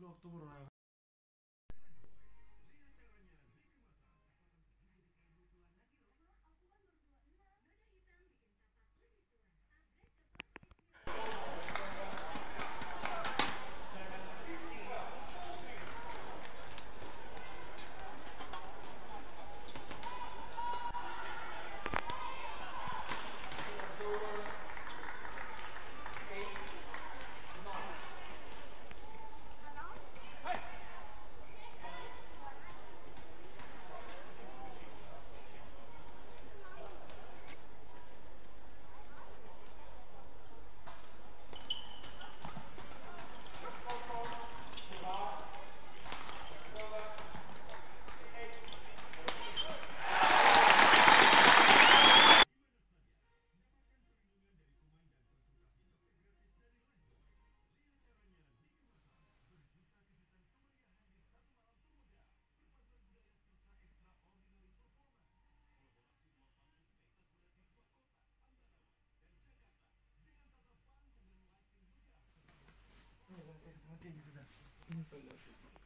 Roblox'ta vurun abi. Thank you.